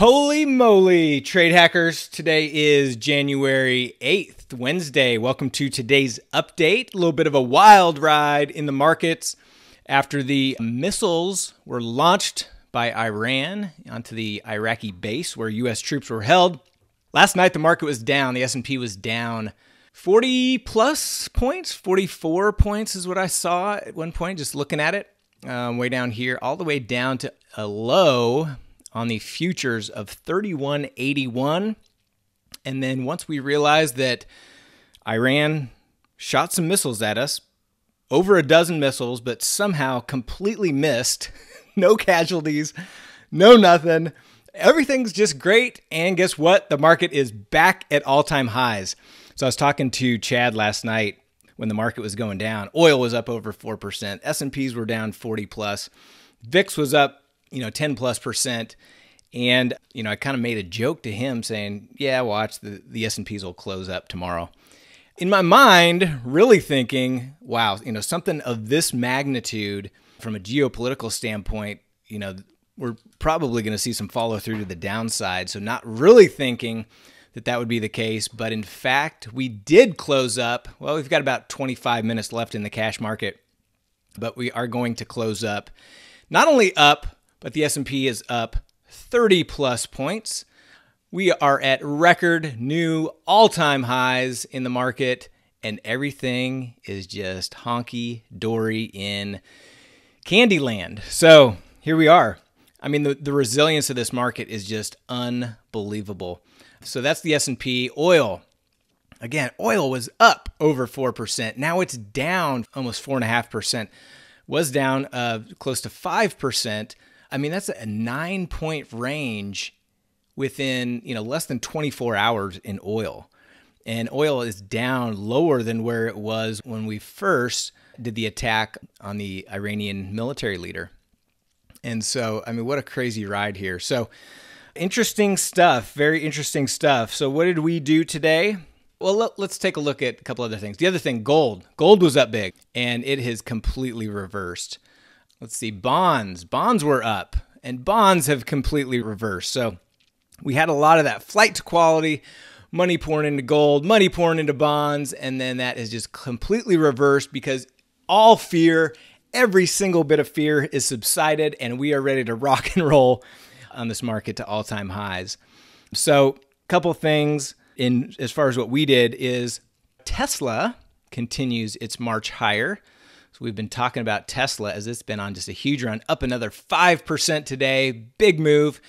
Holy moly, Trade Hackers. Today is January 8th, Wednesday. Welcome to today's update. A little bit of a wild ride in the markets after the missiles were launched by Iran onto the Iraqi base where U.S. troops were held. Last night, the market was down. The S&P was down 40 plus points, 44 points is what I saw at one point, just looking at it, way down here, all the way down to a low on the futures of 31.81. And then once we realized that Iran shot some missiles at us, over a dozen missiles, but somehow completely missed, no casualties, no nothing. Everything's just great. And guess what? The market is back at all-time highs. So I was talking to Chad last night when the market was going down. Oil was up over 4%. S&Ps were down 40 plus. VIX was up 10+%. And, I kind of made a joke to him saying, yeah, watch, the S&Ps will close up tomorrow. In my mind, really thinking, wow, something of this magnitude from a geopolitical standpoint, we're probably going to see some follow through to the downside. So not really thinking that that would be the case. But in fact, we did close up. Well, we've got about 25 minutes left in the cash market, but we are going to close up. Not only up, but the S&P is up 30 plus points. We are at record new all-time highs in the market, and everything is just honky-dory in Candyland. So here we are. I mean, the resilience of this market is just unbelievable. So that's the S&P. Oil. Again, oil was up over 4%. Now it's down almost 4.5%. Was down close to 5%. I mean, that's a 9-point range within, less than 24 hours in oil. And oil is down lower than where it was when we first did the attack on the Iranian military leader. And so, I mean, what a crazy ride here. So interesting stuff, very interesting stuff. So what did we do today? Well, let's take a look at a couple other things. The other thing, gold. Gold was up big, and it has completely reversed. Let's see, bonds. Bonds were up, and bonds have completely reversed. So we had a lot of that flight to quality, money pouring into gold, money pouring into bonds, and then that is just completely reversed because all fear, every single bit of fear is subsided, and we are ready to rock and roll on this market to all-time highs. So a couple things. In as far as what we did is Tesla continues its march higher. So we've been talking about Tesla as it's been on just a huge run, up another 5% today, big move.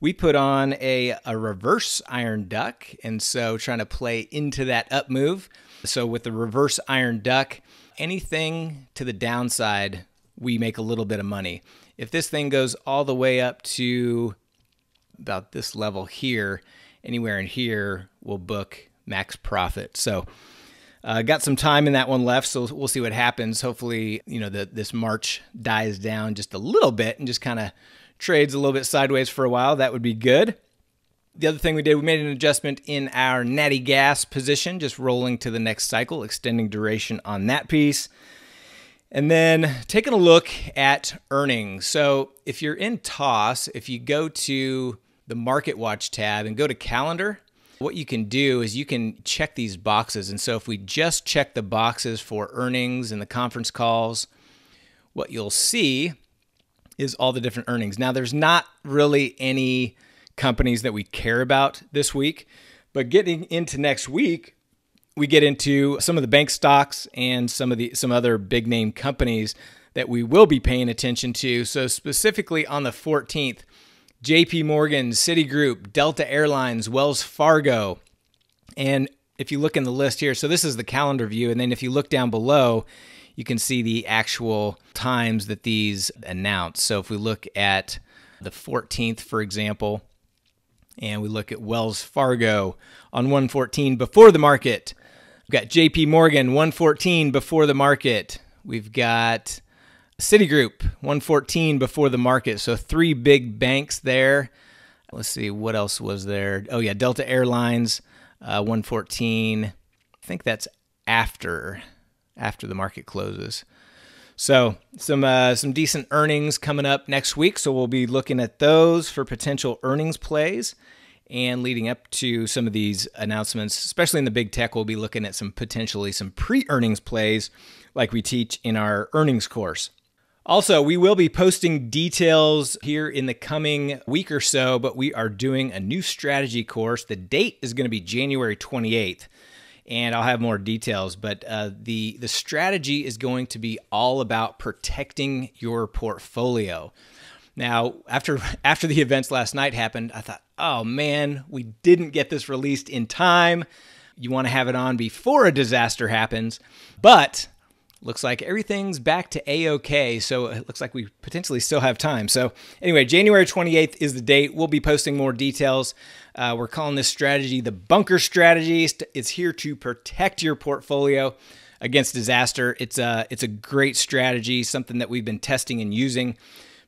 We put on a reverse iron duck, and so trying to play into that up move. So with the reverse iron duck, anything to the downside, we make a little bit of money. If this thing goes all the way up to about this level here, anywhere in here, we'll book max profit. So got some time in that one left, so we'll see what happens. Hopefully, this March dies down just a little bit and just kind of trades a little bit sideways for a while. That would be good. The other thing we did, we made an adjustment in our Natty Gas position, just rolling to the next cycle, extending duration on that piece. And then taking a look at earnings. So if you're in TOS, if you go to the Market Watch tab and go to Calendar, what you can do is you can check these boxes. And so if we just check the boxes for earnings and the conference calls, what you'll see is all the different earnings. Now, there's not really any companies that we care about this week, but getting into next week, we get into some of the bank stocks and some other big name companies that we will be paying attention to. So specifically on the 14th, JP Morgan, Citigroup, Delta Airlines, Wells Fargo. And if you look in the list here, so this is the calendar view. And then if you look down below, you can see the actual times that these announce. So if we look at the 14th, for example, and we look at Wells Fargo on 1:14 before the market, we've got JP Morgan 1:14 before the market. We've got Citigroup, 1:14 before the market. So three big banks there. Let's see, what else was there? Oh, yeah, Delta Airlines, 1:14. I think that's after the market closes. So some decent earnings coming up next week. So we'll be looking at those for potential earnings plays. And leading up to some of these announcements, especially in the big tech, we'll be looking at some potentially some pre-earnings plays like we teach in our earnings course. Also, we will be posting details here in the coming week or so, but we are doing a new strategy course. The date is going to be January 28th, and I'll have more details, but the strategy is going to be all about protecting your portfolio. Now, after the events last night happened, I thought, oh man, we didn't get this released in time. You want to have it on before a disaster happens, but looks like everything's back to A-OK, so it looks like we potentially still have time. So anyway, January 28th is the date. We'll be posting more details. We're calling this strategy the Bunker Strategy. It's here to protect your portfolio against disaster. It's a great strategy, something that we've been testing and using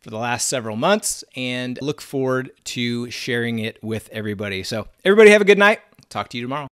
for the last several months, and look forward to sharing it with everybody. So everybody have a good night. Talk to you tomorrow.